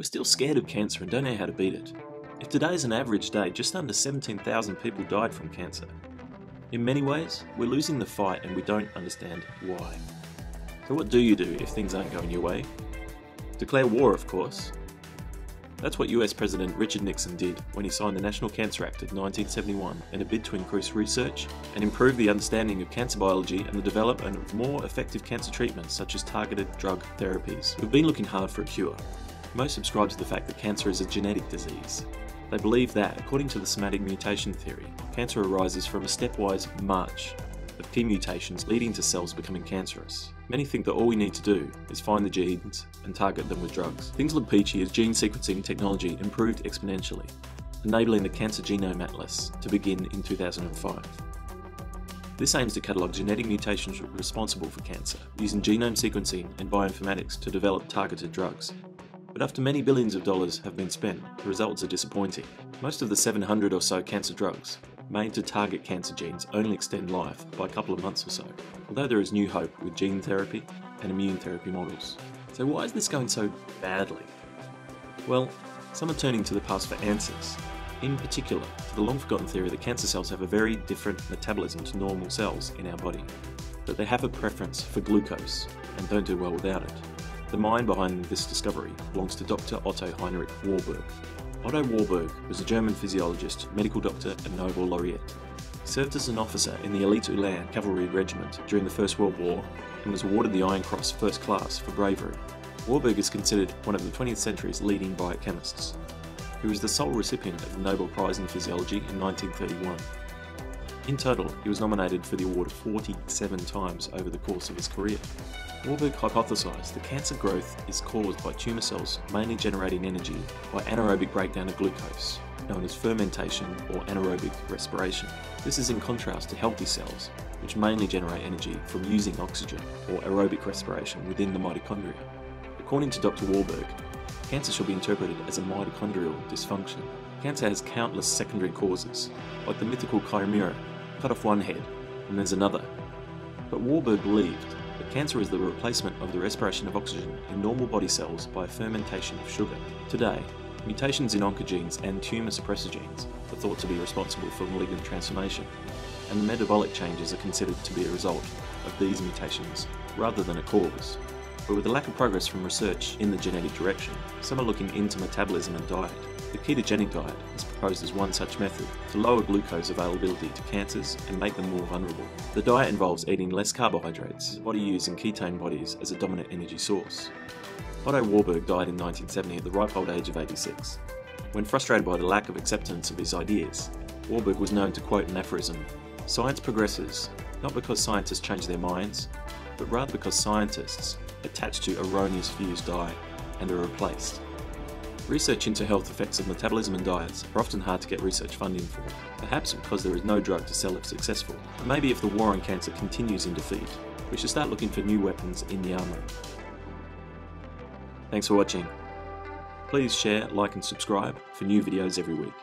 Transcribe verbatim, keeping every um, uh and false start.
We're still scared of cancer and don't know how to beat it. If today's an average day, just under seventeen thousand people died from cancer. In many ways, we're losing the fight and we don't understand why. So what do you do if things aren't going your way? Declare war, of course. That's what U S President Richard Nixon did when he signed the National Cancer Act of nineteen seventy-one in a bid to increase research and improve the understanding of cancer biology and the development of more effective cancer treatments such as targeted drug therapies. We've been looking hard for a cure. Most subscribe to the fact that cancer is a genetic disease. They believe that, according to the somatic mutation theory, cancer arises from a stepwise march of key mutations leading to cells becoming cancerous. Many think that all we need to do is find the genes and target them with drugs. Things look peachy as gene sequencing technology improved exponentially, enabling the Cancer Genome Atlas to begin in two thousand five. This aims to catalogue genetic mutations responsible for cancer, using genome sequencing and bioinformatics to develop targeted drugs. But after many billions of dollars have been spent, the results are disappointing. Most of the seven hundred or so cancer drugs made to target cancer genes only extend life by a couple of months or so, although there is new hope with gene therapy and immune therapy models. So why is this going so badly? Well, some are turning to the past for answers, in particular to the long forgotten theory that cancer cells have a very different metabolism to normal cells in our body, that they have a preference for glucose and don't do well without it. The mind behind this discovery belongs to Doctor Otto Heinrich Warburg. Otto Warburg was a German physiologist, medical doctor and Nobel laureate. He served as an officer in the elite Ulan cavalry regiment during the First World War and was awarded the Iron Cross First Class for bravery. Warburg is considered one of the twentieth century's leading biochemists. He was the sole recipient of the Nobel Prize in Physiology in nineteen thirty-one. In total, he was nominated for the award forty-seven times over the course of his career. Warburg hypothesised that cancer growth is caused by tumour cells mainly generating energy by anaerobic breakdown of glucose, known as fermentation or anaerobic respiration. This is in contrast to healthy cells, which mainly generate energy from using oxygen or aerobic respiration within the mitochondria. According to Doctor Warburg, cancer should be interpreted as a mitochondrial dysfunction. Cancer has countless secondary causes, like the mythical chimera, cut off one head and there's another. But Warburg believed that cancer is the replacement of the respiration of oxygen in normal body cells by fermentation of sugar. Today, mutations in oncogenes and tumour suppressor genes are thought to be responsible for malignant transformation, and the metabolic changes are considered to be a result of these mutations rather than a cause. But with the lack of progress from research in the genetic direction, some are looking into metabolism and diet. The ketogenic diet is proposed as one such method to lower glucose availability to cancers and make them more vulnerable. The diet involves eating less carbohydrates, the body using ketone bodies as a dominant energy source. Otto Warburg died in nineteen seventy at the ripe old age of eighty-six. When frustrated by the lack of acceptance of his ideas, Warburg was known to quote an aphorism, "Science progresses, not because scientists change their minds, but rather because scientists attached to erroneous views die and are replaced." Research into health effects of metabolism and diets are often hard to get research funding for, perhaps because there is no drug to sell if successful. But maybe if the war on cancer continues in defeat, we should start looking for new weapons in the armory. Thanks for watching. Please share, like and subscribe for new videos every week.